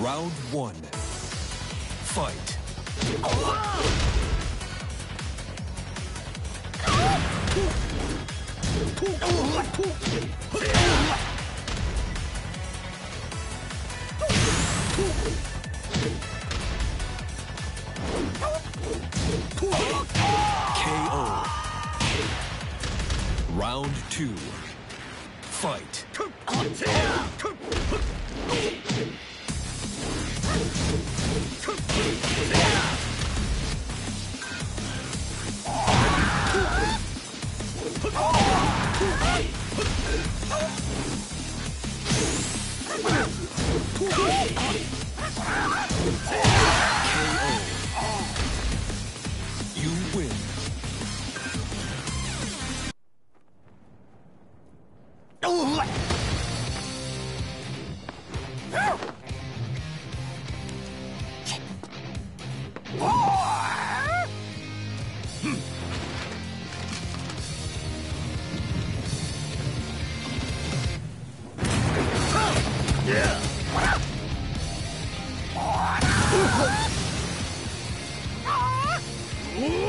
Round one. Fight. KO. Round two. Fight. KO. You win. Whoa!